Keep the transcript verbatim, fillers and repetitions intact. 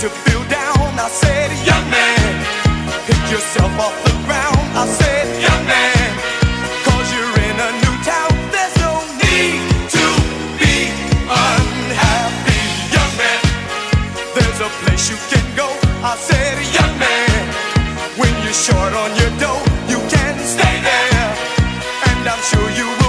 to feel down. I said, young man, pick yourself off the ground. I said, young man, cause you're in a new town. There's no need to be unhappy, young man. There's a place you can go. I said, young man, when you're short on your dough, you can stay there, and I'm sure you will.